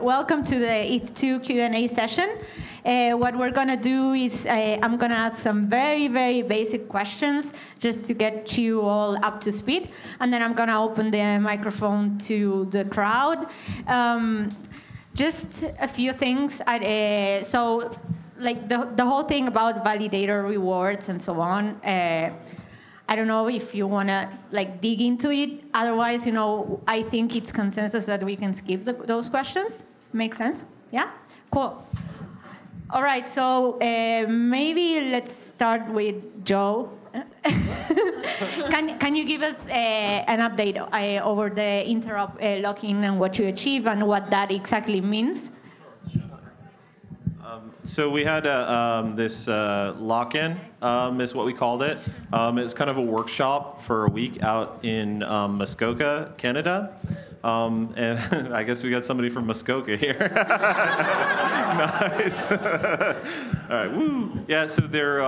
Welcome to the ETH2 Q&A session. What we're going to do is I'm going to ask some very, very basic questions just to get you all up to speed. And then I'm going to open the microphone to the crowd. Just a few things. So like the whole thing about validator rewards and so on, I don't know if you want to like dig into it. Otherwise, you know, I think it's consensus that we can skip those questions. Make sense? Yeah? Cool. All right, so maybe let's start with Joe. Can you give us an update over the interop lock-in and what you achieve and what that exactly means? So we had this lock-in is what we called it. It's kind of a workshop for a week out in Muskoka, Canada. And I guess we got somebody from Muskoka here. Nice. All right. Woo. Yeah. So they're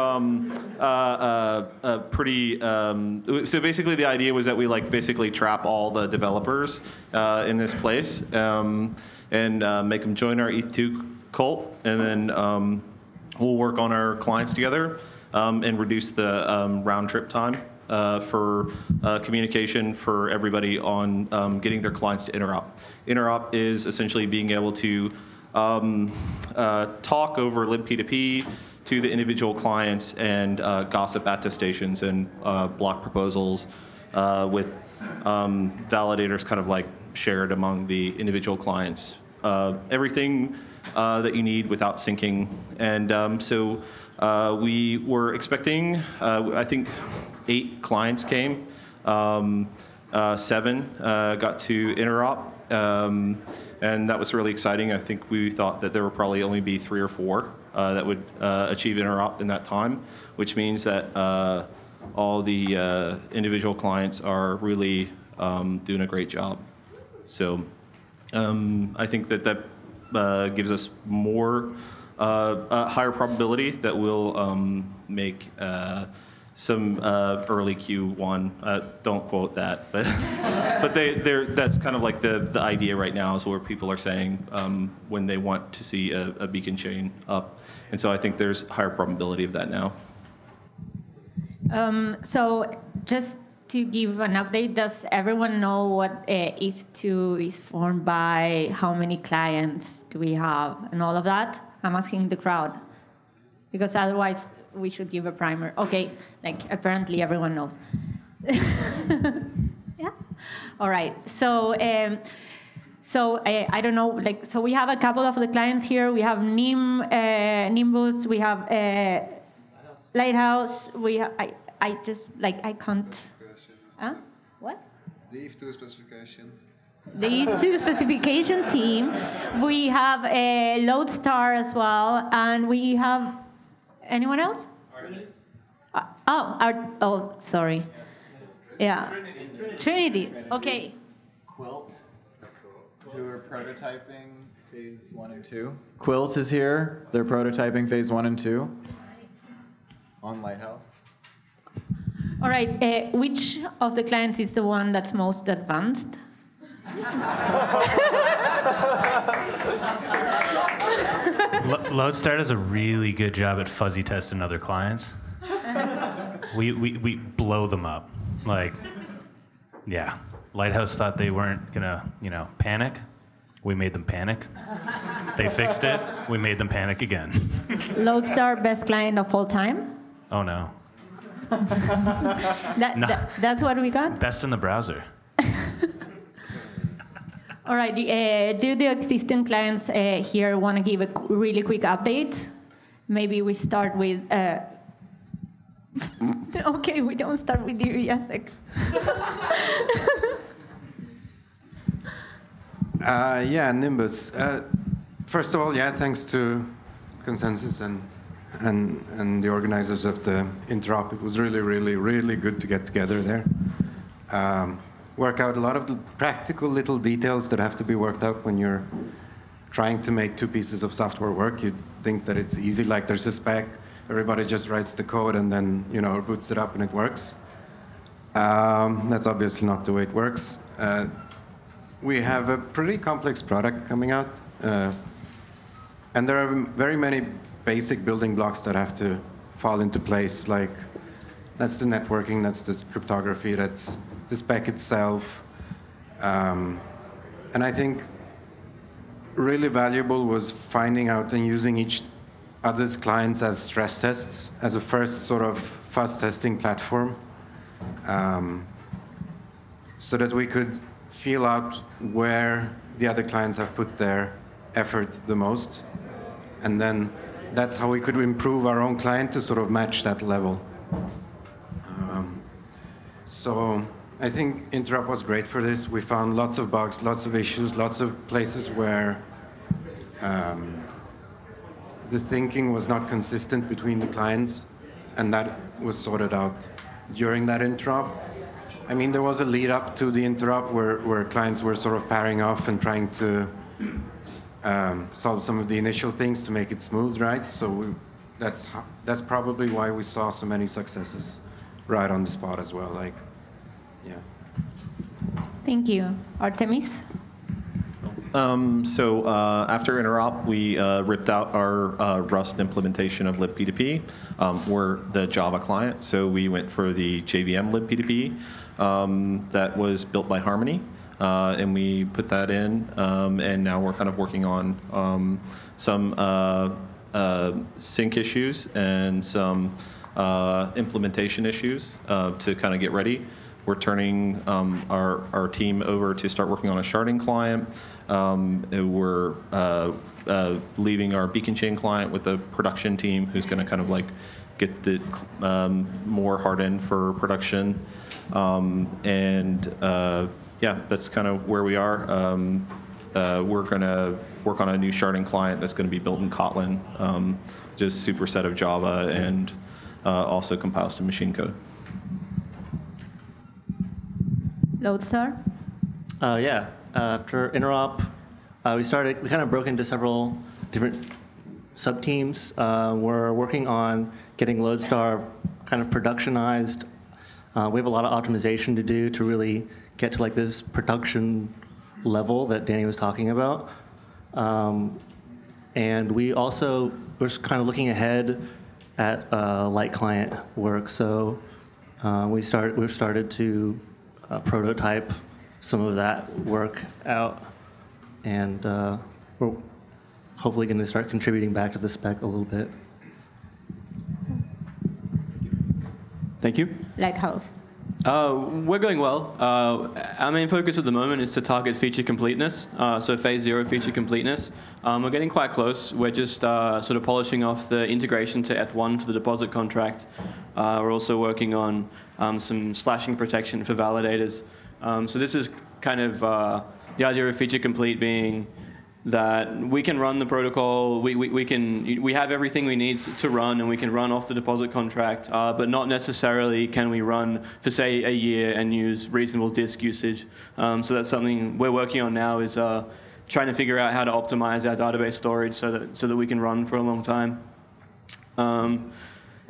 pretty. So basically, the idea was that we like basically trap all the developers in this place and make them join our ETH2 cult, and then we'll work on our clients together and reduce the round trip time for communication for everybody on getting their clients to interop. Interop is essentially being able to talk over libp2p to the individual clients and gossip attestations and block proposals with validators kind of like shared among the individual clients. Everything that you need without syncing. And so we were expecting, I think 8 clients came, 7 got to interop, and that was really exciting. I think we thought that there would probably only be 3 or 4 that would achieve interop in that time, which means that all the individual clients are really doing a great job. So I think that gives us more higher probability that we'll make some early Q1. Don't quote that, but but that's kind of like the idea right now is where people are saying when they want to see a beacon chain up, and so I think there's higher probability of that now. So just to give an update, does everyone know what ETH2 is formed by? How many clients do we have and all of that? I'm asking the crowd because otherwise we should give a primer. Okay, like apparently everyone knows. Yeah. All right. So I don't know. Like so, we have a couple of the clients here. We have Nimbus. We have Lighthouse. We have, I just like I can't. Huh? What? The ETH2 specification. The ETH2 specification team. We have a Lodestar as well, and we have anyone else? Artemis. Oh, sorry. Yeah. Trinity. Okay. Quilt. Who are prototyping phase 1 and 2? Quilt is here. They're prototyping phase 1 and 2. On Lighthouse. All right, which of the clients is the one that's most advanced? Lodestar does a really good job at fuzzy testing other clients. We blow them up. Like, yeah. Lighthouse thought they weren't gonna, you know, panic. We made them panic. They fixed it. We made them panic again. Lodestar, best client of all time? Oh no. That's what we got? Best in the browser. All right. Do the existing clients here want to give a really quick update? Maybe we start with... OK, we don't start with you, Jacek. Yeah, Nimbus. First of all, yeah, thanks to Consensus and the organizers of the interop. It was really, really, really good to get together there. Work out a lot of the practical little details that have to be worked out when you're trying to make 2 pieces of software work. You'd think that it's easy, like there's a spec, everybody just writes the code and then, you know, boots it up and it works. That's obviously not the way it works. we have a pretty complex product coming out, and there are very many basic building blocks that have to fall into place, like that's the networking, that's the cryptography, that's the spec itself. And I think really valuable was finding out and using each other's clients as stress tests, as a first sort of fuzz testing platform, so that we could feel out where the other clients have put their effort the most. And then that's how we could improve our own client to sort of match that level. So I think Interop was great for this. We found lots of bugs, lots of issues, lots of places where the thinking was not consistent between the clients, and that was sorted out during that Interop. I mean, there was a lead up to the Interop where clients were sort of pairing off and trying to solve some of the initial things to make it smooth, right? So that's probably why we saw so many successes right on the spot as well. Like, yeah. Thank you. Artemis? After Interop, we ripped out our Rust implementation of libp2p. We're the Java client, so we went for the JVM libp2p that was built by Harmony. And we put that in, and now we're kind of working on some sync issues and some implementation issues to kind of get ready. We're turning our team over to start working on a sharding client. We're leaving our Beacon Chain client with the production team, who's going to kind of like get the more hardened for production, yeah, that's kind of where we are. We're going to work on a new sharding client that's going to be built in Kotlin, just superset of Java, and also compiles to machine code. Lodestar? After Interop, we kind of broke into several different sub-teams. We're working on getting Lodestar kind of productionized. We have a lot of optimization to do to really get to like this production level that Danny was talking about. And we're kind of looking ahead at light client work. So we've started to prototype some of that work out. And we're hopefully going to start contributing back to the spec a little bit. Thank you. Lighthouse. We're going well. Our main focus at the moment is to target feature completeness, so phase zero feature completeness. We're getting quite close. We're just sort of polishing off the integration to Eth1 for the deposit contract. We're also working on some slashing protection for validators. So this is kind of the idea of feature complete being that we can run the protocol, we have everything we need to run, and we can run off the deposit contract, but not necessarily can we run for, say, a year and use reasonable disk usage. So that's something we're working on now, is trying to figure out how to optimize our database storage so that we can run for a long time.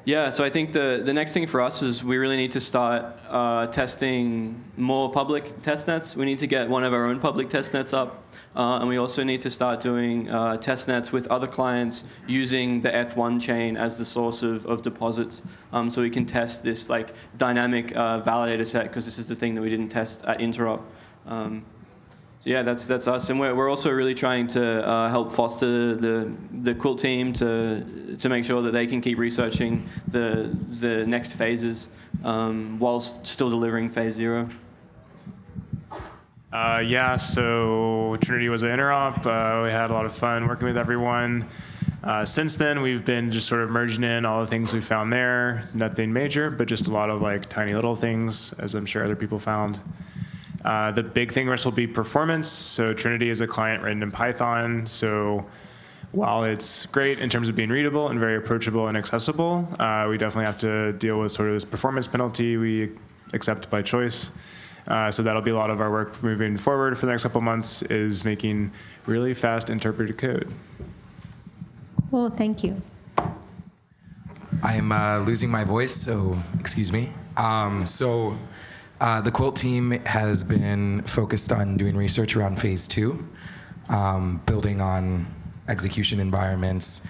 Yeah, so I think the next thing for us is we really need to start testing more public test nets. We need to get one of our own public test nets up, and we also need to start doing test nets with other clients using the Eth1 chain as the source of deposits, so we can test this like dynamic validator set, because this is the thing that we didn't test at Interop. So yeah, that's us, and we're also really trying to help foster the Quilt team to make sure that they can keep researching the next phases whilst still delivering phase zero. Yeah, so Trinity was at Interop. We had a lot of fun working with everyone. Since then, we've been just sort of merging in all the things we found there. Nothing major, but just a lot of like tiny little things, as I'm sure other people found. The big thing for us will be performance. So Trinity is a client written in Python. So while it's great in terms of being readable and very approachable and accessible, we definitely have to deal with sort of this performance penalty we accept by choice. So that'll be a lot of our work moving forward for the next couple months, is making really fast interpreted code. Cool, thank you. I'm losing my voice, so excuse me. The Quilt team has been focused on doing research around phase 2, building on execution environments,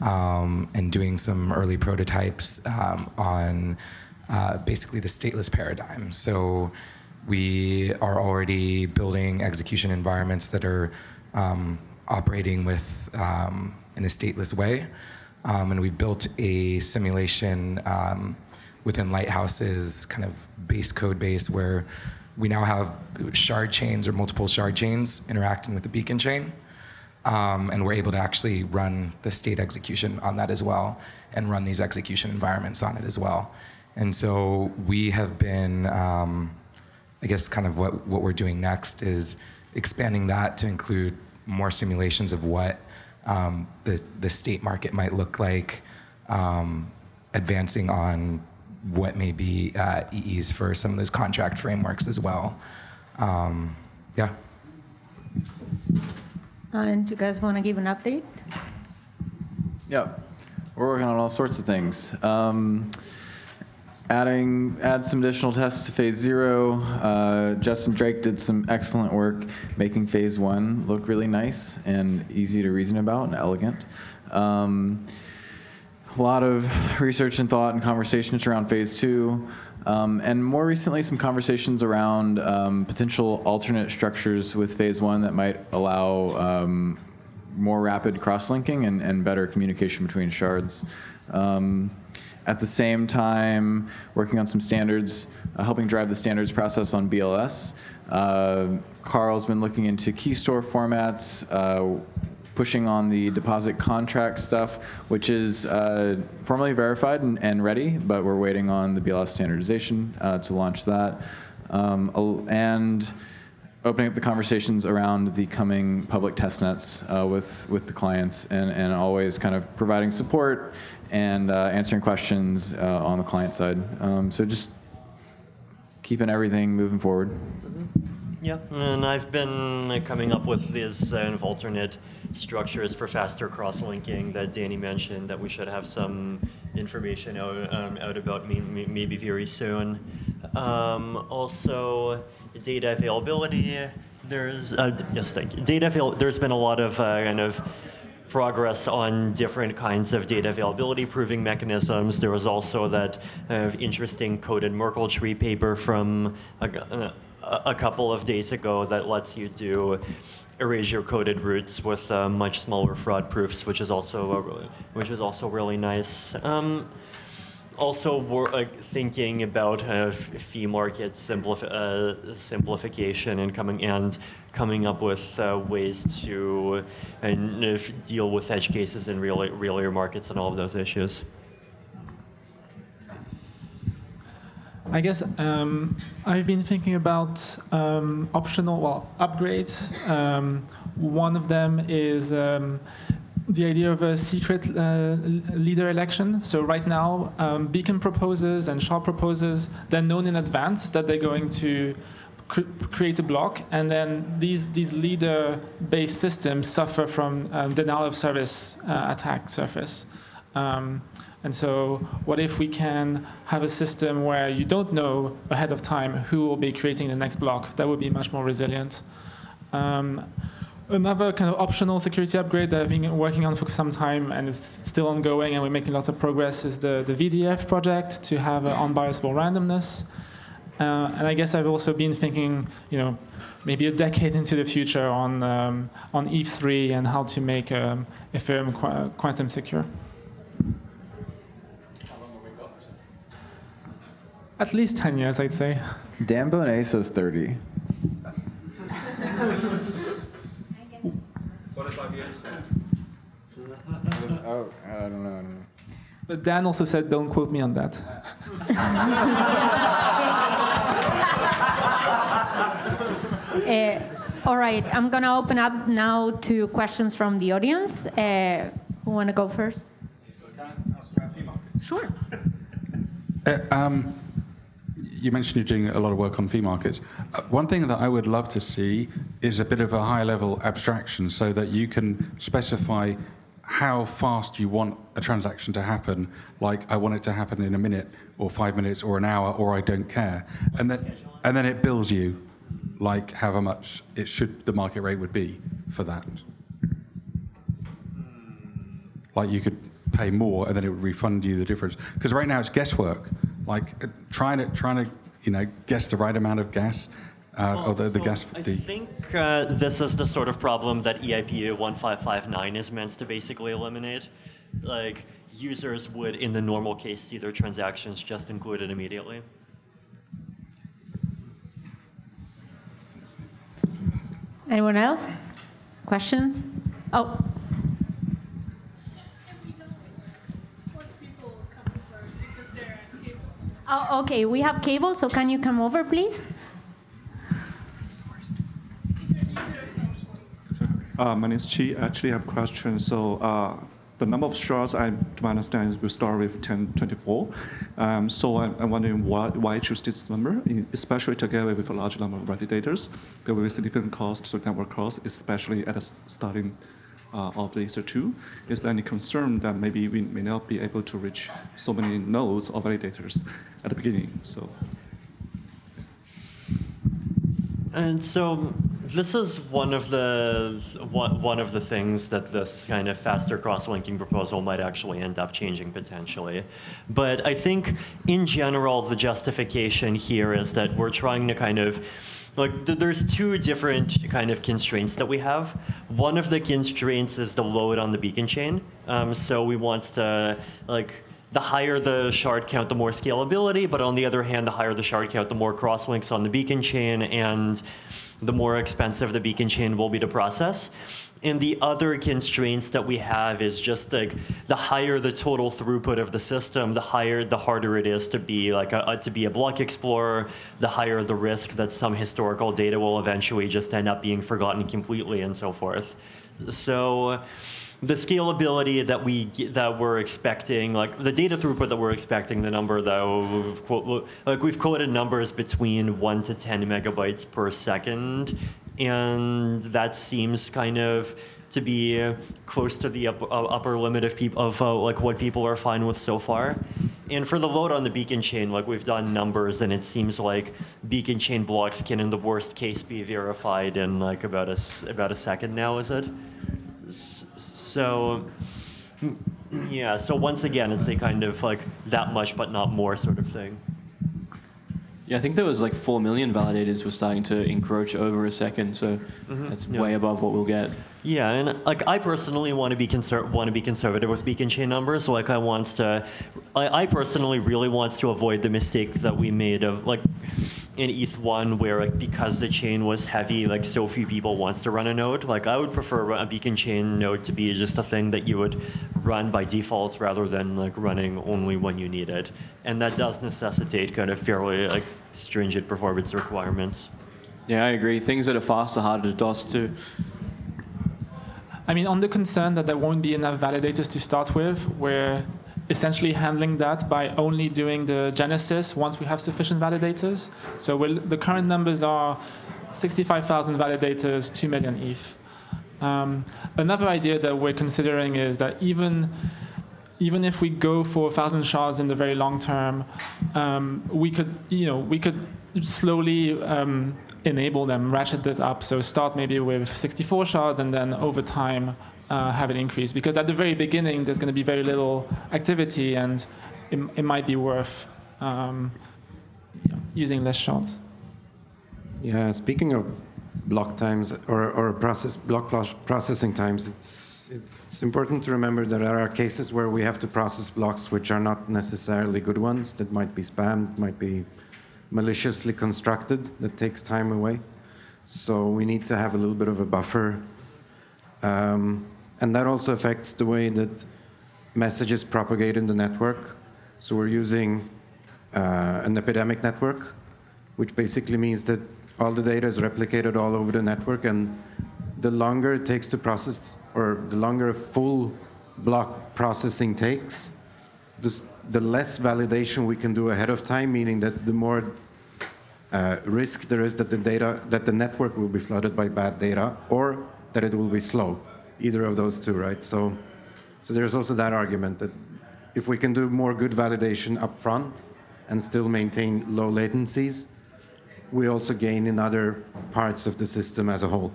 and doing some early prototypes on basically the stateless paradigm. So we are already building execution environments that are operating with in a stateless way, and we built a simulation within Lighthouse's kind of base code base where we now have shard chains or multiple shard chains interacting with the beacon chain, and we're able to actually run the state execution on that as well and run these execution environments on it as well. And so we have been, I guess kind of what we're doing next is expanding that to include more simulations of what the state market might look like, advancing on what may be EEs for some of those contract frameworks as well. Yeah. And do you guys want to give an update? Yeah, we're working on all sorts of things. Add some additional tests to phase 0. Justin Drake did some excellent work making phase 1 look really nice and easy to reason about and elegant. A lot of research and thought and conversations around phase 2, and more recently some conversations around potential alternate structures with phase 1 that might allow more rapid cross-linking and better communication between shards. At the same time, working on some standards, helping drive the standards process on BLS. Carl's been looking into key store formats, pushing on the deposit contract stuff, which is formally verified and ready, but we're waiting on the BLS standardization to launch that. And opening up the conversations around the coming public testnets with the clients, and always kind of providing support and answering questions on the client side. So just keeping everything moving forward. Yeah, and I've been coming up with these alternate structures for faster cross-linking that Danny mentioned, that we should have some information out about maybe very soon. Also, data availability. There's yes, thank you. There's been a lot of kind of progress on different kinds of data availability proving mechanisms. There was also that interesting coded Merkle tree paper from a couple of days ago that lets you do erasure-coded routes with much smaller fraud proofs, which is also really nice. Also, we're thinking about fee market simplification and coming up with ways to deal with edge cases in realer markets and all of those issues. I guess I've been thinking about optional upgrades. One of them is the idea of a secret leader election. So right now, Beacon proposes and Shard proposes, they're known in advance that they're going to create a block, and then these leader-based systems suffer from denial of service attack surface. And so what if we can have a system where you don't know ahead of time who will be creating the next block? That would be much more resilient. Another kind of optional security upgrade that I've been working on for some time, and it's still ongoing and we're making lots of progress, is the VDF project to have unbiasable randomness. And I guess I've also been thinking, you know, maybe a decade into the future on Eve3 and how to make Ethereum quantum secure. At least 10 years, I'd say. Dan Bonet says 30. Oh, I don't know. But Dan also said, don't quote me on that. All right, I'm going to open up now to questions from the audience. Who want to go first? Sure. You mentioned you're doing a lot of work on fee markets. One thing that I would love to see is a bit of a high-level abstraction so that you can specify how fast you want a transaction to happen, like I want it to happen in a minute or 5 minutes or an hour or I don't care. And then it bills you like however much it should the market rate would be for that. Like you could pay more and then it would refund you the difference. Because right now it's guesswork. Like trying to guess the right amount of gas. I think this is the sort of problem that EIPU 1559 is meant to basically eliminate. Like, users would, in the normal case, see their transactions just included immediately. Anyone else? Questions? Oh. Oh, okay, we have cable, so can you come over, please? My name is Chi. Actually, I have a question. So the number of straws, to my understanding, will start with 1024. So I'm wondering why choose this number, especially together with a large number of validators. There will be significant cost, so network cost, especially at the starting of the ESER2. Is there any concern that maybe we may not be able to reach so many nodes or validators at the beginning? So. And so this is one of the things that this kind of faster cross-linking proposal might actually end up changing potentially. But I think in general, the justification here is that we're trying to kind of, like, there's two different kind of constraints that we have. One of the constraints is the load on the beacon chain. So we want to, like, the higher the shard count, the more scalability, but on the other hand, the higher the shard count, the more crosslinks on the beacon chain, and the more expensive the beacon chain will be to process. And the other constraints that we have is just like the higher the total throughput of the system, the harder it is to be like a block explorer, the higher the risk that some historical data will eventually just end up being forgotten completely and so forth. So the scalability that we're expecting, like the data throughput that we're expecting, the number though, we've quoted numbers between 1 to 10 megabytes per second, and that seems kind of to be close to the upper limit of what people are fine with so far. And for the load on the beacon chain, like we've done numbers, and it seems like beacon chain blocks can, in the worst case, be verified in like about a second now, is it? So, yeah, so once again, it's a kind of like that much but not more sort of thing. Yeah, I think there was like 4 million validators were starting to encroach over a second, so that's way above what we'll get. Yeah, and like I personally want to be conservative with beacon chain numbers. So, like I personally really want to avoid the mistake that we made of like in ETH1 where like, because the chain was heavy, like so few people wants to run a node. Like I would prefer a beacon chain node to be just a thing that you would run by default rather than like running only when you need it, and that does necessitate kind of fairly like stringent performance requirements. Yeah, I agree. Things that are fast are harder to DOS too. I mean, on the concern that there won't be enough validators to start with, we're essentially handling that by only doing the genesis once we have sufficient validators. So the current numbers are 65,000 validators, 2 million ETH. Another idea that we're considering is that even if we go for 1,000 shards in the very long term, we could slowly enable them, ratchet it up. So start maybe with 64 shards, and then over time have it increase. Because at the very beginning, there's going to be very little activity, and it might be worth using less shards. Yeah. Speaking of block times or block processing times, it's important to remember that there are cases where we have to process blocks which are not necessarily good ones, that might be spammed, might be maliciously constructed, that takes time away. So we need to have a little bit of a buffer. And that also affects the way that messages propagate in the network. So we're using an epidemic network, which basically means that all the data is replicated all over the network, and the longer it takes to process, or the longer a full block processing takes, the less validation we can do ahead of time, meaning that the more risk there is that the network will be flooded by bad data, or that it will be slow. Either of those two, right? So So there's also that argument that if we can do more good validation up front and still maintain low latencies, we also gain in other parts of the system as a whole.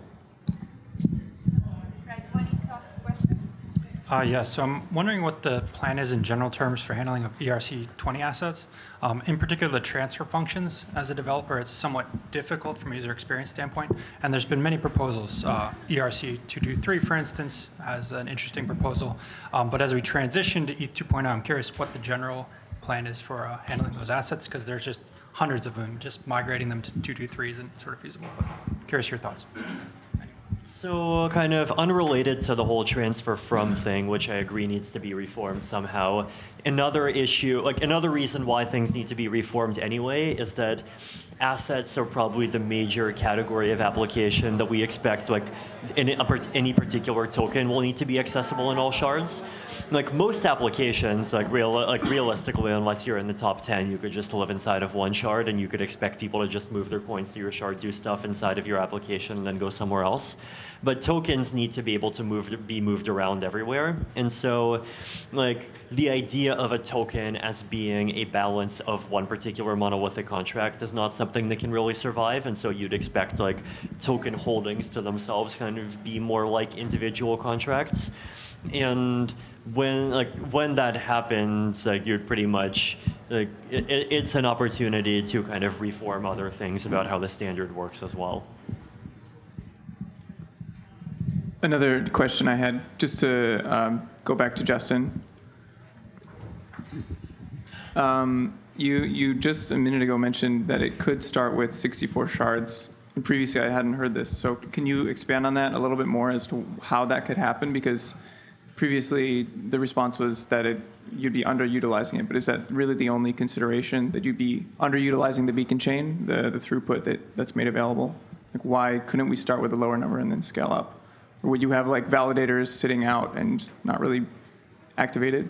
Yeah, so I'm wondering what the plan is in general terms for handling of ERC20 assets, in particular the transfer functions. As a developer, it's somewhat difficult from a user experience standpoint, and there's been many proposals. ERC223, for instance, has an interesting proposal, but as we transition to ETH 2.0, I'm curious what the general plan is for handling those assets, because there's just hundreds of them. Just migrating them to 223 isn't sort of feasible, but I'm curious your thoughts. So kind of unrelated to the whole transfer from thing, which I agree needs to be reformed somehow, another issue, like another reason why things need to be reformed anyway, is that assets are probably the major category of application that we expect, like any particular token will need to be accessible in all shards. Like most applications, realistically, unless you're in the top 10, you could just live inside of one shard, and you could expect people to just move their coins to your shard, do stuff inside of your application, and then go somewhere else. But tokens need to be able to be moved around everywhere. And so like the idea of a token as being a balance of one particular monolithic contract is not something that can really survive. And so you'd expect like token holdings to themselves kind of be more like individual contracts. And when that happens, like you're pretty much like it's an opportunity to kind of reform other things about how the standard works as well. Another question I had, just to go back to Justin. You just a minute ago mentioned that it could start with 64 shards. And previously, I hadn't heard this. So can you expand on that a little bit more as to how that could happen? Because previously, the response was that you'd be underutilizing it. But is that really the only consideration, that you'd be underutilizing the beacon chain, the throughput that's made available? Like, why couldn't we start with a lower number and then scale up? Or would you have like validators sitting out and not really activated?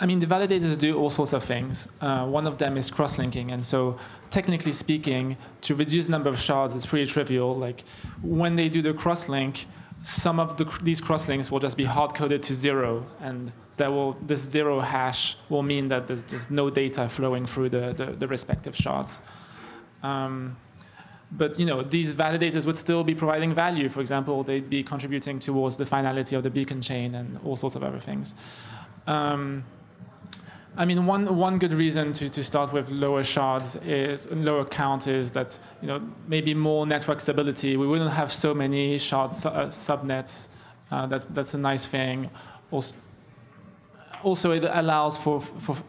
I mean, the validators do all sorts of things. One of them is cross-linking. And so technically speaking, to reduce the number of shards is pretty trivial. Like when they do the cross-link, some of these cross-links will just be hard-coded to 0. And this 0 hash will mean that there's just no data flowing through the respective shards. But you know, these validators would still be providing value. For example, they'd be contributing towards the finality of the beacon chain and all sorts of other things. I mean, one good reason to start with lower shards and lower count is that maybe more network stability. We wouldn't have so many shard subnets. That's a nice thing. Also, it allows for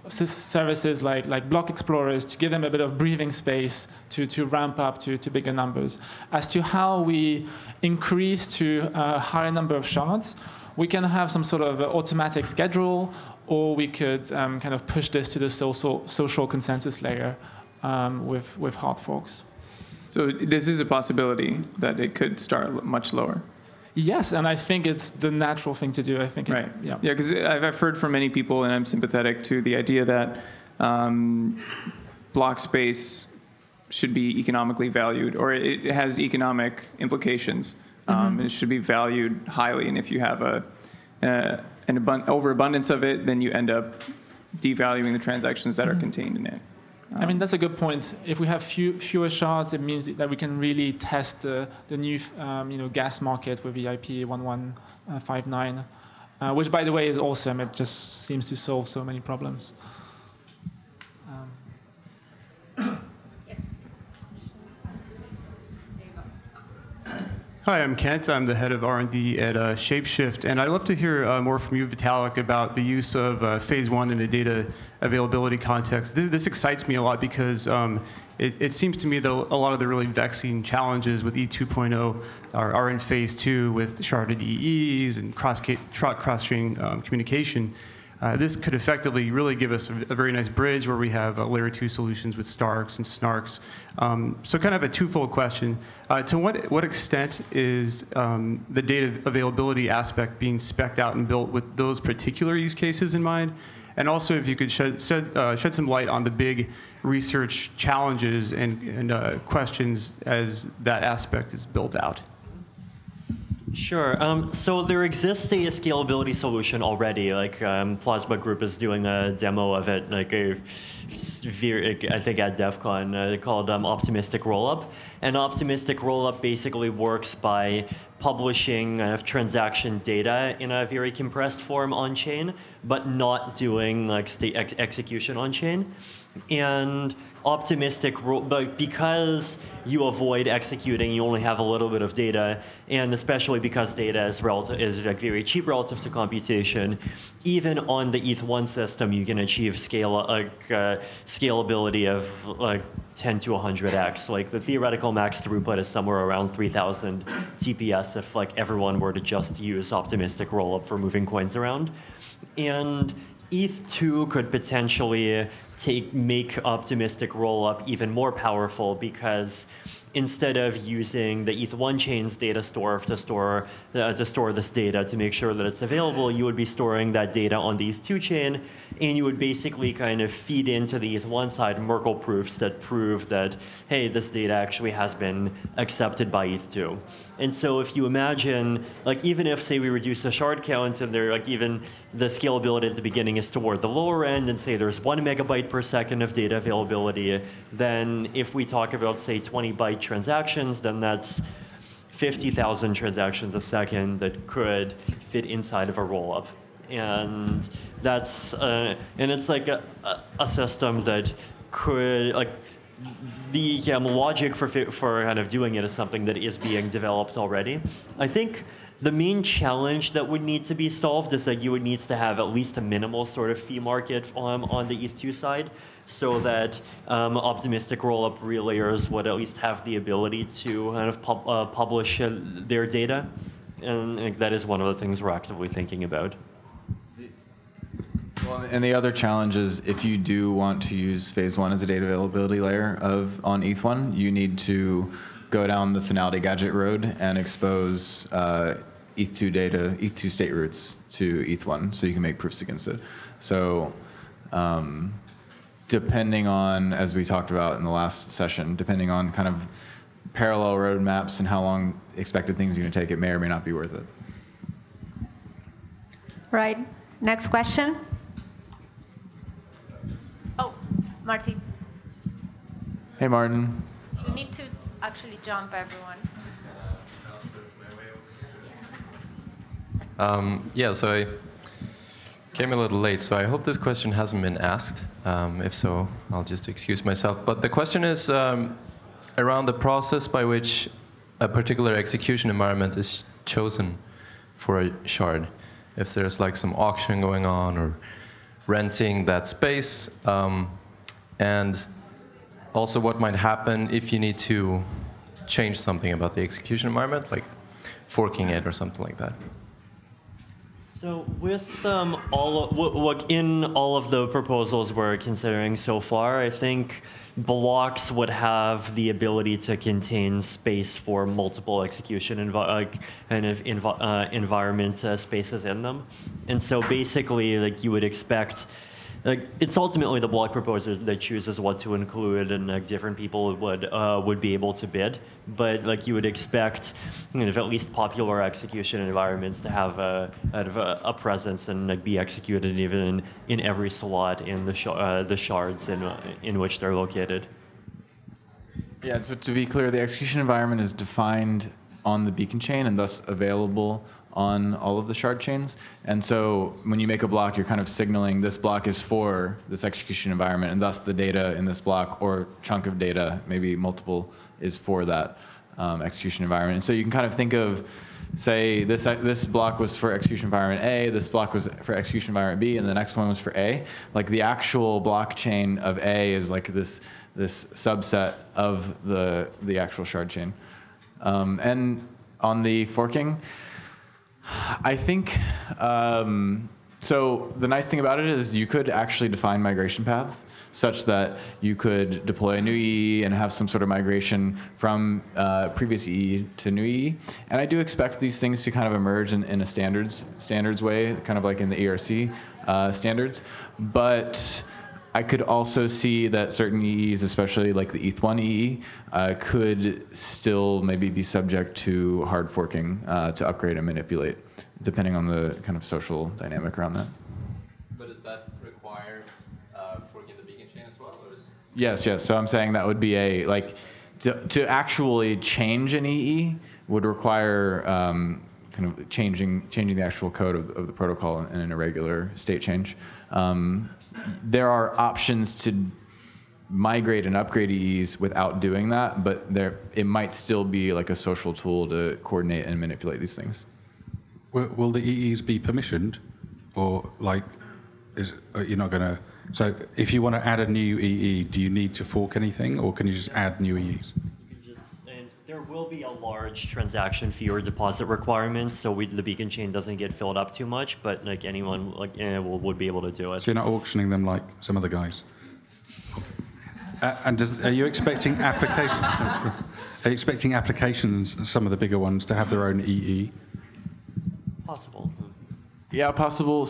services like block explorers to give them a bit of breathing space to ramp up to bigger numbers. As to how we increase to a higher number of shards, we can have some sort of automatic schedule, or we could kind of push this to the social consensus layer with hard forks. So this is a possibility that it could start much lower. Yes, and I think it's the natural thing to do. I think, right? Yeah, because I've heard from many people, and I'm sympathetic to the idea that block space should be economically valued, or it has economic implications, and it should be valued highly. And if you have an overabundance of it, then you end up devaluing the transactions that are contained in it. I mean, that's a good point. If we have fewer shards, it means that we can really test the new gas market with EIP 1159, which, by the way, is awesome. It just seems to solve so many problems. Hi, I'm Kent. I'm the head of R&D at Shapeshift, and I'd love to hear more from you, Vitalik, about the use of phase one in a data availability context. This excites me a lot because it seems to me that a lot of the really vexing challenges with ETH 2.0 are in phase two, with sharded EEs and cross-chain communication. This could effectively really give us a very nice bridge where we have layer two solutions with Starks and Snarks. So kind of a twofold question. To what extent is the data availability aspect being spec'd out and built with those particular use cases in mind? And also, if you could shed some light on the big research challenges and questions as that aspect is built out. Sure. So there exists a scalability solution already. Like Plasma Group is doing a demo of it, like I think at DEF CON, called Optimistic Rollup. And Optimistic Rollup basically works by publishing transaction data in a very compressed form on chain, but not doing like state execution on chain. And Optimistic, but because you avoid executing, you only have a little bit of data, and especially because data is like very cheap relative to computation, even on the ETH1 system, you can achieve scalability of like 10 to 100x. Like the theoretical max throughput is somewhere around 3,000 TPS if like everyone were to just use Optimistic Rollup for moving coins around, and ETH2 could potentially make Optimistic Rollup even more powerful, because instead of using the ETH1 chain's data store to store this data to make sure that it's available, you would be storing that data on the ETH2 chain, and you would basically kind of feed into the ETH1 side Merkle proofs that prove that, hey, this data actually has been accepted by ETH2. And so if you imagine, like even if, say, we reduce the shard count and they're like even the scalability at the beginning is toward the lower end, and say there's 1 megabyte per second of data availability, then if we talk about, say, 20 byte transactions, then that's 50,000 transactions a second that could fit inside of a rollup. And that's, and it's like a system that could, like, the logic for kind of doing it is something that is being developed already. I think the main challenge that would need to be solved is that you would need to have at least a minimal sort of fee market on the ETH2 side, so that Optimistic Rollup relayers would at least have the ability to kind of publish their data. And that is one of the things we're actively thinking about. Well, and the other challenge is, if you do want to use phase one as a data availability layer on ETH1, you need to go down the finality gadget road and expose ETH2 data, ETH2 state routes to ETH1, so you can make proofs against it. So depending on, as we talked about in the last session, depending on kind of parallel roadmaps and how long expected things are going to take, it may or may not be worth it. Right. Next question. Oh, Martin. Hey, Martin. You need to actually jump, everyone. Yeah, so I came a little late, so I hope this question hasn't been asked. If so, I'll just excuse myself. But the question is around the process by which a particular execution environment is chosen for a shard. If there's like some auction going on or renting that space, and also what might happen if you need to change something about the execution environment, like forking it or something like that. So with in all of the proposals we're considering so far, I think blocks would have the ability to contain space for multiple execution environment spaces in them. And so basically, like, you would expect, like, it's ultimately the block proposer that chooses what to include, and like, different people would be able to bid. But like, you would expect, you know, at least popular execution environments to have a presence and like, be executed even in every slot in the shards in which they're located. Yeah. So to be clear, the execution environment is defined on the Beacon chain and thus available on all of the shard chains. And so when you make a block, you're kind of signaling this block is for this execution environment, and thus the data in this block or chunk of data, maybe multiple, is for that execution environment. And so you can kind of think of, say, this block was for execution environment A, this block was for execution environment B, and the next one was for A. Like the actual blockchain of A is like this subset of the actual shard chain. And on the forking, I think, so the nice thing about it is you could actually define migration paths such that you could deploy a new EE and have some sort of migration from previous EE to new EE. And I do expect these things to kind of emerge in a standards way, kind of like in the ERC standards. But I could also see that certain EEs, especially like the ETH1 EE, could still maybe be subject to hard forking to upgrade and manipulate, depending on the kind of social dynamic around that. But does that require forking the Beacon chain as well? Or is... Yes, yes. So I'm saying that would be a, like, to actually change an EE would require kind of changing the actual code of the protocol in an irregular state change. There are options to migrate and upgrade EEs without doing that, but it might still be like a social tool to coordinate and manipulate these things. Will the EEs be permissioned, or like, you're not gonna? So if you want to add a new EE, do you need to fork anything, or can you just add new EEs? There will be a large transaction fee or deposit requirement, so the Beacon chain doesn't get filled up too much, but like anyone would be able to do it. So you're not auctioning them like some other guys. And are you expecting applications? Are you expecting applications, some of the bigger ones, to have their own EE? Possible. Yeah, possible.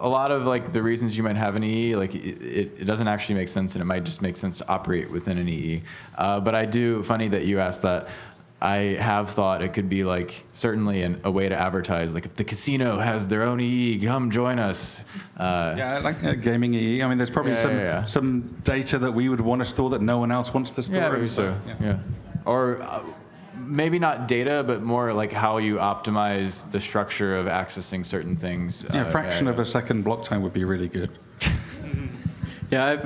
A lot of like the reasons you might have an EE, like it doesn't actually make sense, and it might just make sense to operate within an EE. But I do, funny that you asked that, I have thought it could be like certainly a way to advertise, like if the casino has their own EE, come join us. Yeah, like a gaming EE. I mean, there's probably some data that we would want to store that no one else wants to store. Yeah, maybe so. Yeah. Yeah. Or maybe not data, but more like how you optimize the structure of accessing certain things. Yeah, a fraction of a second block time would be really good. Yeah,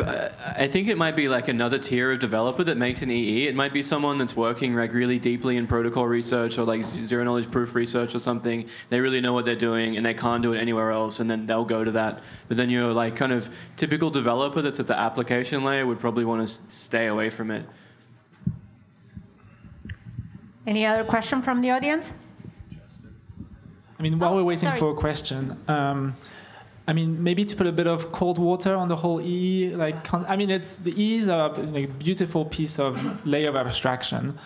I think it might be like another tier of developer that makes an EE. It might be someone that's working like really deeply in protocol research or like zero-knowledge proof research or something. They really know what they're doing and they can't do it anywhere else, and then they'll go to that. But then your like kind of typical developer that's at the application layer would probably want to stay away from it. Any other question from the audience? I mean, while we're waiting for a question, I mean, maybe to put a bit of cold water on the whole EE. Like, I mean, the EEs are a beautiful piece of layer of abstraction,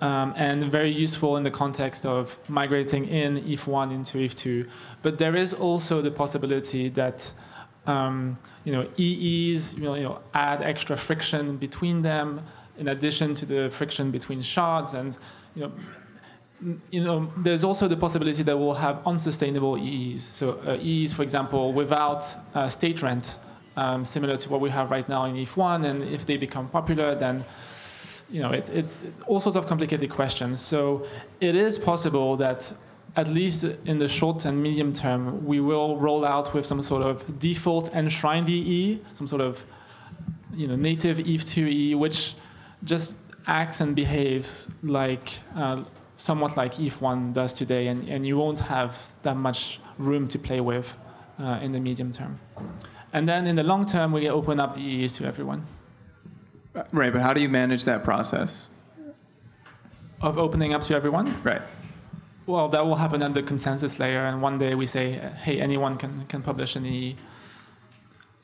and very useful in the context of migrating in ETH1 into ETH2. But there is also the possibility that EEs add extra friction between them, in addition to the friction between shards, and there's also the possibility that we'll have unsustainable EEs. So EEs, for example, without state rent, similar to what we have right now in ETH1, and if they become popular, then it's all sorts of complicated questions. So it is possible that, at least in the short and medium term, we will roll out with some sort of default enshrined EE, some sort of native ETH2 EE, which just acts and behaves like somewhat like ETH1 does today, and you won't have that much room to play with in the medium term. And then in the long term, we open up the EEs to everyone. Right, but how do you manage that process? Of opening up to everyone? Right. Well, that will happen at the consensus layer, and one day we say, hey, anyone can publish an EE.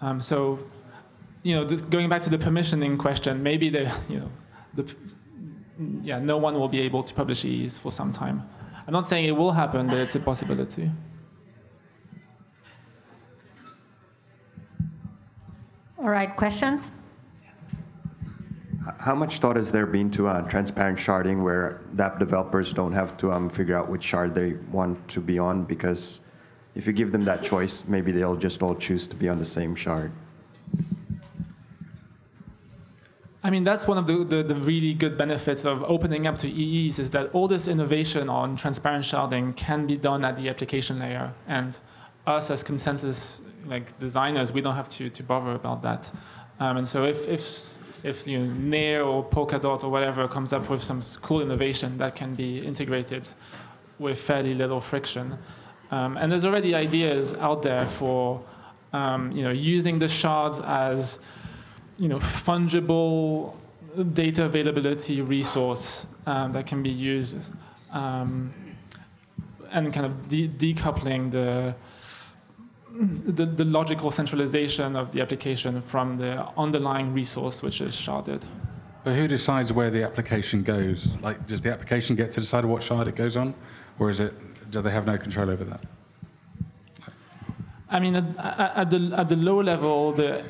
Going back to the permissioning question, maybe no one will be able to publish EEs for some time. I'm not saying it will happen, but it's a possibility. All right, questions? How much thought has there been to transparent sharding, where dApp developers don't have to figure out which shard they want to be on? Because if you give them that choice, maybe they'll just all choose to be on the same shard. I mean, that's one of the really good benefits of opening up to EEs, is that all this innovation on transparent sharding can be done at the application layer. And us as consensus designers, we don't have to bother about that. And so if Nair or Polkadot or whatever comes up with some cool innovation that can be integrated with fairly little friction. And there's already ideas out there for using the shards as fungible data availability resource that can be used, and kind of decoupling the logical centralization of the application from the underlying resource, which is sharded. But who decides where the application goes? Like, does the application get to decide what shard it goes on, or do they have no control over that? I mean, at the low level, the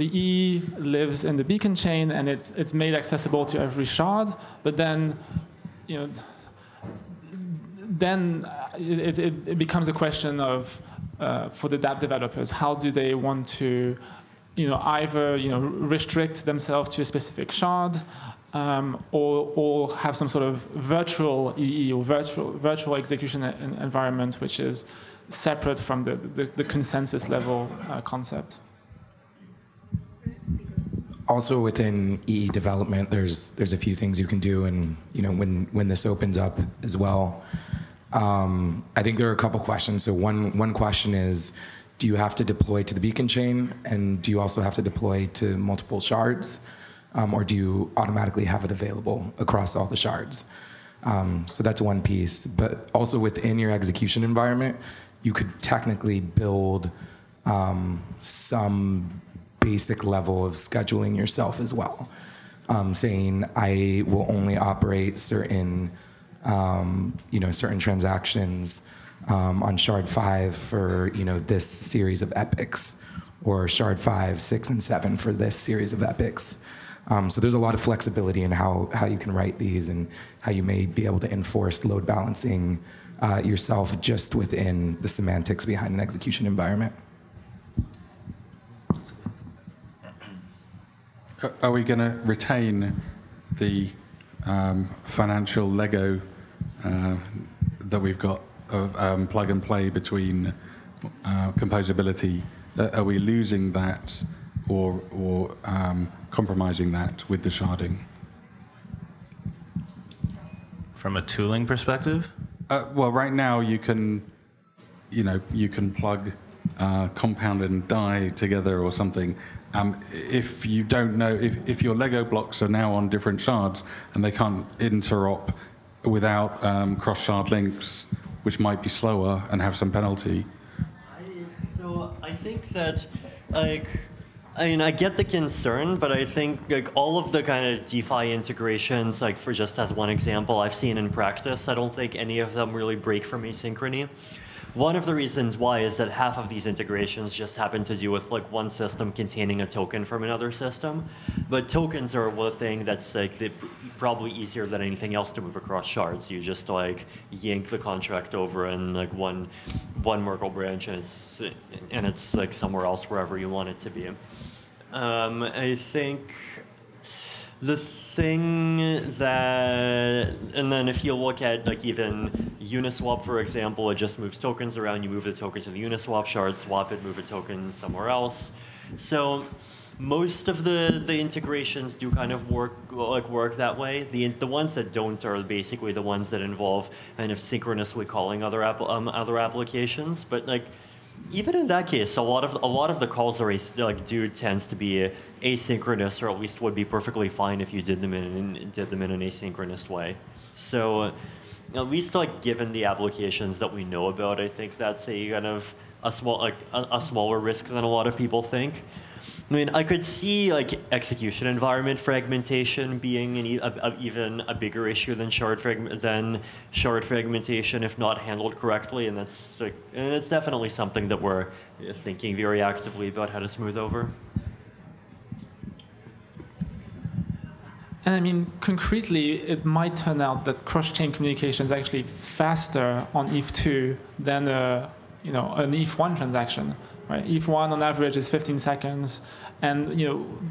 E lives in the beacon chain, and it's made accessible to every shard. But then, you know, then it becomes a question of for the dApp developers, how do they want to, you know, either restrict themselves to a specific shard, or have some sort of virtual EE or virtual execution environment, which is separate from the consensus level concept. Also within EE development, there's a few things you can do, and when this opens up as well. I think there are a couple questions. So one question is, do you have to deploy to the beacon chain, and do you also have to deploy to multiple shards, or do you automatically have it available across all the shards? So that's one piece. But also within your execution environment, you could technically build some basic level of scheduling yourself as well, saying I will only operate certain, certain transactions on shard 5 for this series of epochs, or shard 5, 6, and 7 for this series of epochs. So there's a lot of flexibility in how you can write these and how you may be able to enforce load balancing yourself just within the semantics behind an execution environment. Are we going to retain the financial Lego that we've got of plug and play between composability? Are we losing that, or compromising that with the sharding? From a tooling perspective? Well, right now you can plug compound and die together or something. If you don't know, if your Lego blocks are now on different shards and they can't interop without cross-shard links, which might be slower and have some penalty. So I think that, like, I mean, I get the concern, but I think all of the kind of DeFi integrations, for just as one example, I've seen in practice, I don't think any of them really break from asynchrony. One of the reasons why is that half of these integrations just happen to do with one system containing a token from another system. But tokens are one thing that's probably easier than anything else to move across shards. You just yank the contract over in one Merkle branch, and it's somewhere else wherever you want it to be. I think the thing that, and then if you look at even Uniswap, for example, it just moves tokens around. You move the token to the Uniswap shard, swap it, move a token somewhere else. So most of the integrations do kind of work that way. The ones that don't are basically the ones that involve kind of synchronously calling other applications. But even in that case, a lot of the calls are tends to be asynchronous, or at least would be perfectly fine if you did them in an asynchronous way. So, at least given the applications that we know about, I think that's a kind of a smaller risk than a lot of people think. I mean, I could see execution environment fragmentation being even a bigger issue than shard fragmentation if not handled correctly, and that's and it's definitely something that we're thinking very actively about how to smooth over. And I mean, concretely, it might turn out that cross-chain communication is actually faster on ETH2 than an ETH1 transaction. Right? ETH1 on average is 15 seconds, and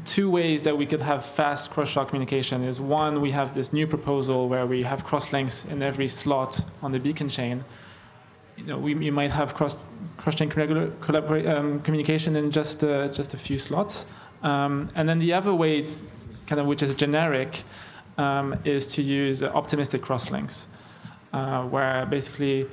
two ways that we could have fast cross-shard communication is, one, we have this new proposal where we have cross-links in every slot on the beacon chain. We might have cross-chain communication in just a few slots, and then the other way, which is generic, is to use optimistic crosslinks, where basically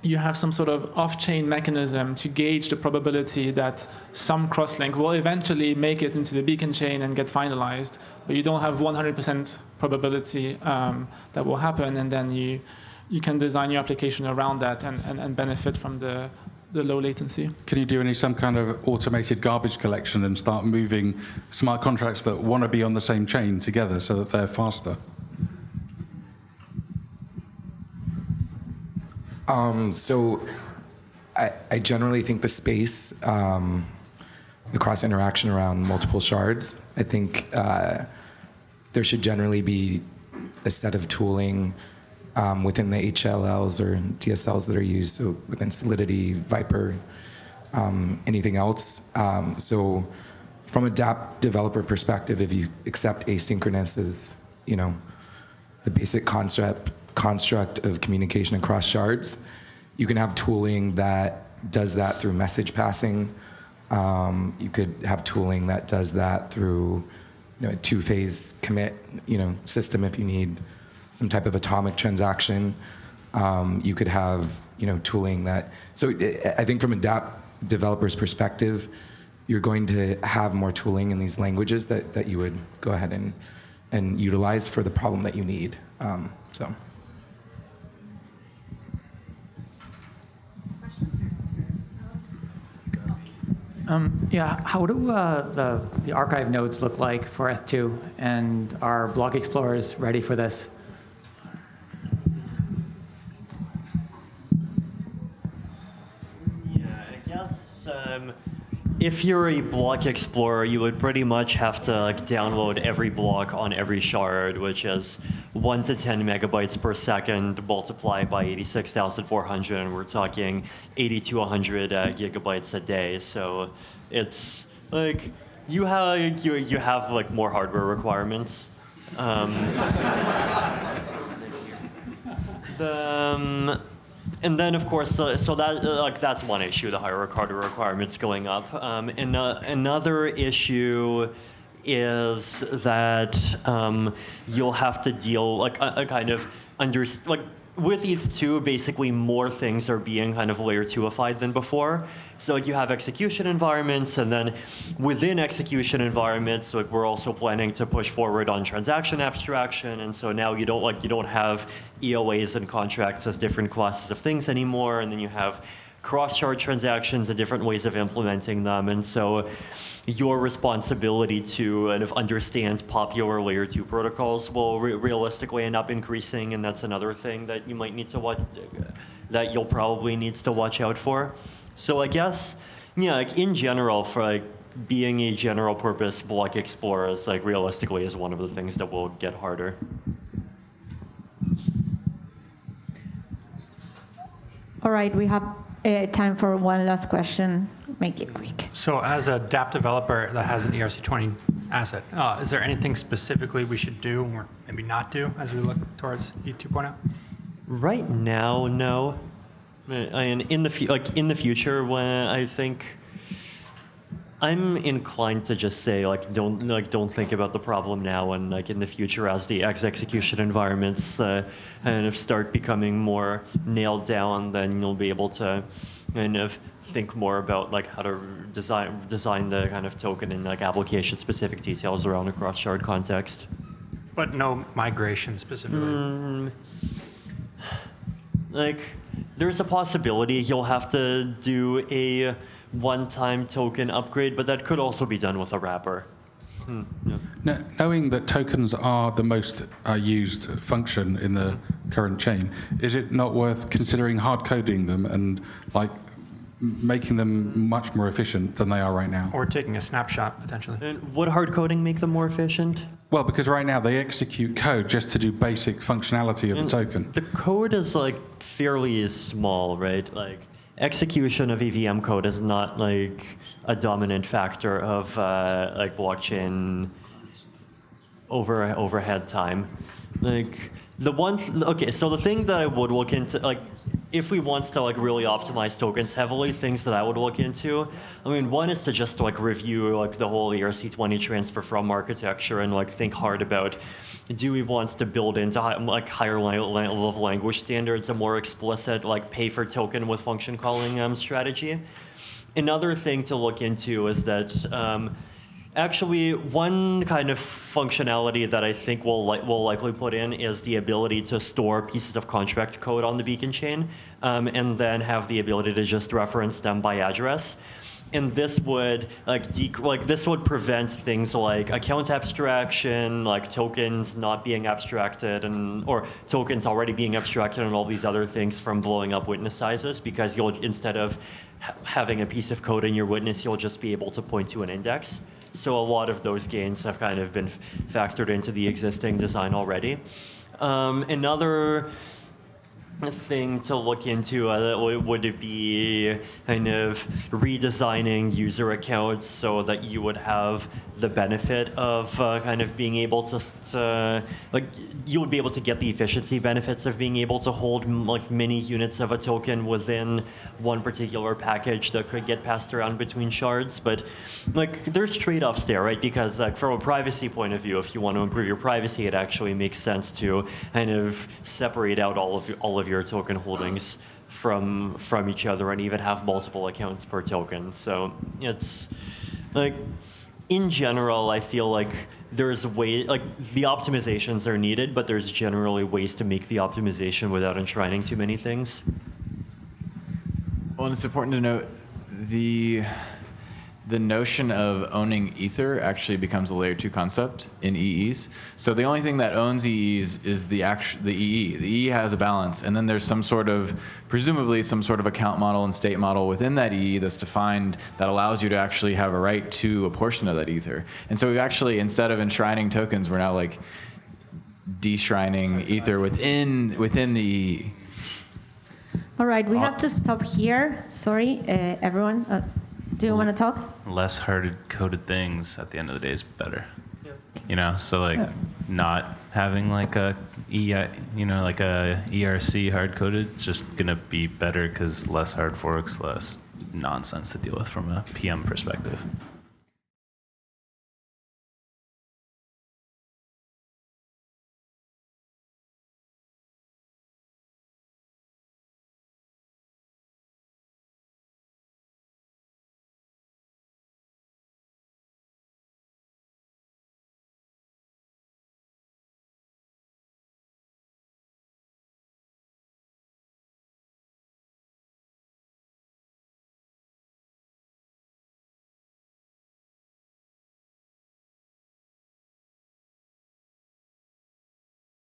you have some sort of off-chain mechanism to gauge the probability that some crosslink will eventually make it into the beacon chain and get finalized, but you don't have 100% probability that will happen, and then you can design your application around that and benefit from the low latency. Can you do some kind of automated garbage collection and start moving smart contracts that want to be on the same chain together so that they're faster? So I generally think the space, the cross-interaction around multiple shards, I think there should generally be a set of tooling within the HLLs or DSLs that are used, so within Solidity, Viper, anything else. So from a dApp developer perspective, if you accept asynchronous as, you know, the basic construct of communication across shards, you can have tooling that does that through message passing. You could have tooling that does that through, you know, a two-phase commit, you know, system if you need some type of atomic transaction. You could have, you know, tooling that. So I think from a dApp developer's perspective, you're going to have more tooling in these languages that, you would go ahead and utilize for the problem that you need. So. Yeah, how do the archive nodes look like for S2, and are block explorers ready for this? Yeah, I guess if you're a block explorer, you would pretty much have to download every block on every shard, which is 1 to 10 megabytes per second multiplied by 86,400, and we're talking 80 to 100 gigabytes a day. So it's like you have like more hardware requirements. And then, of course, so that that's one issue, the hardware requirements going up. And another issue is that you'll have to deal like a kind of with ETH2, basically more things are being kind of layer 2-ified than before. So like, you have execution environments, and then within execution environments, like, we're also planning to push forward on transaction abstraction. And so now you don't have EOAs and contracts as different classes of things anymore. And then you have cross-shard transactions and different ways of implementing them. And so your responsibility to kind of understand popular layer 2 protocols will realistically end up increasing, and that's another thing that you might need to watch, that you'll probably need to watch out for. So I guess, yeah, like in general, for like being a general purpose block explorer is like realistically is one of the things that will get harder. All right, we have time for one last question. Make it quick. So as a dApp developer that has an ERC20 asset, is there anything specifically we should do or maybe not do as we look towards ETH2.0? Right now, no. And in the future, when I think I'm inclined to just say don't think about the problem now, and like in the future as the execution environments kind of start becoming more nailed down, then you'll be able to kind of think more about like how to design the kind of token and like application specific details around a cross-shard context. But no migration specifically. Like there's a possibility you'll have to do a one-time token upgrade, but that could also be done with a wrapper. Yeah. Now, knowing that tokens are the most used function in the current chain, is it not worth considering hard coding them and like making them much more efficient than they are right now? Or taking a snapshot, potentially. And would hard coding make them more efficient? Well, because right now they execute code just to do basic functionality of the token. The code is like fairly small, right? Like, execution of EVM code is not like a dominant factor of like blockchain overhead time. Like the one, okay. So the thing that I would look into, like, if we want to like really optimize tokens heavily, things that I would look into. I mean, one is to just like review like the whole ERC20 transfer from architecture and like think hard about, do we want to build into like higher level of language standards a more explicit like pay for token with function calling strategy? Another thing to look into is that actually one kind of functionality that I think we'll likely put in is the ability to store pieces of contract code on the Beacon chain and then have the ability to just reference them by address. and this would this would prevent things like account abstraction, like tokens not being abstracted, or tokens already being abstracted, and all these other things from blowing up witness sizes, because you'll, instead of having a piece of code in your witness, you'll just be able to point to an index. So a lot of those gains have kind of been factored into the existing design already. Another thing to look into would be kind of redesigning user accounts so that you would have the benefit of kind of being able to you would be able to get the efficiency benefits of being able to hold like many units of a token within one particular package that could get passed around between shards. But like there's trade-offs there, right? Because like from a privacy point of view, if you want to improve your privacy, it actually makes sense to kind of separate out all of your token holdings from each other, and even have multiple accounts per token. So it's like, in general, I feel like there's a way, like the optimizations are needed, but there's generally ways to make the optimization without enshrining too many things. Well, and it's important to note the notion of owning Ether actually becomes a layer 2 concept in EEs. So the only thing that owns EEs is the EE. The EE has a balance, and then there's some sort of, presumably some sort of account model and state model within that EE that's defined that allows you to actually have a right to a portion of that Ether. And so we've actually, instead of enshrining tokens, we're now like deshrining Ether within the EE. All right, we have to stop here. Sorry, everyone. Do you want to talk? Less hard-coded things at the end of the day is better. Yeah. You know, so like not having like a ERC hard-coded, just gonna be better because less hard forks, less nonsense to deal with from a PM perspective.